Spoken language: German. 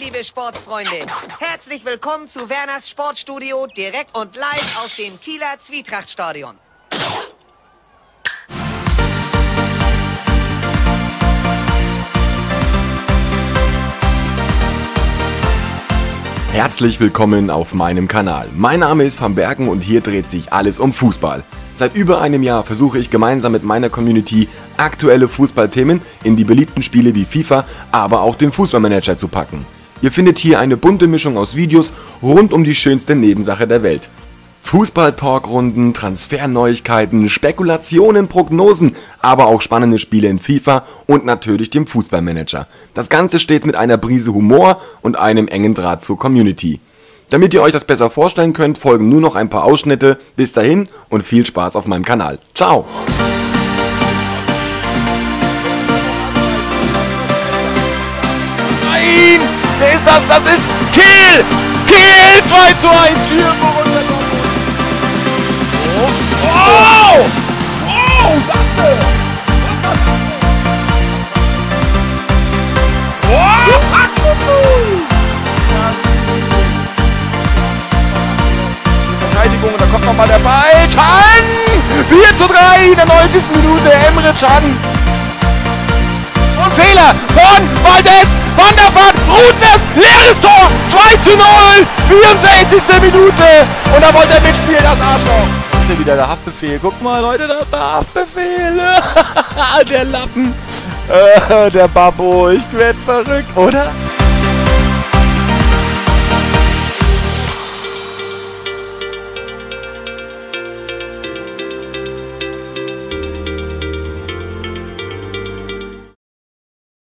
liebe Sportfreunde. Herzlich willkommen zu Werners Sportstudio, direkt und live aus dem Kieler Zwietrachtstadion. Herzlich willkommen auf meinem Kanal. Mein Name ist Van Bergen und hier dreht sich alles um Fußball. Seit über einem Jahr versuche ich gemeinsam mit meiner Community aktuelle Fußballthemen in die beliebten Spiele wie FIFA, aber auch den Fußballmanager zu packen. Ihr findet hier eine bunte Mischung aus Videos rund um die schönste Nebensache der Welt. Fußball-Talkrunden, Transferneuigkeiten, Spekulationen, Prognosen, aber auch spannende Spiele in FIFA und natürlich dem Fußballmanager. Das Ganze stets mit einer Prise Humor und einem engen Draht zur Community. Damit ihr euch das besser vorstellen könnt, folgen nur noch ein paar Ausschnitte. Bis dahin und viel Spaß auf meinem Kanal. Ciao! Nein! Wer ist das? Das ist Kiel! Kiel 2:1 für Borussia Dortmund. Oh! Oh! Danke! Oh! Da kommt nochmal der Ball. Can! 4:3 in der 90. Minute. Emre Can. Und Fehler von Valdes. Van der Vaart. Brutnes. Leeres Tor. 2:0. 64. Minute. Und da wollte er mitspielen, das Arschloch. Wieder der Haftbefehl. Guckt mal, Leute, da ist der Haftbefehl. Der Lappen. Der Babbo. Ich werd verrückt, oder?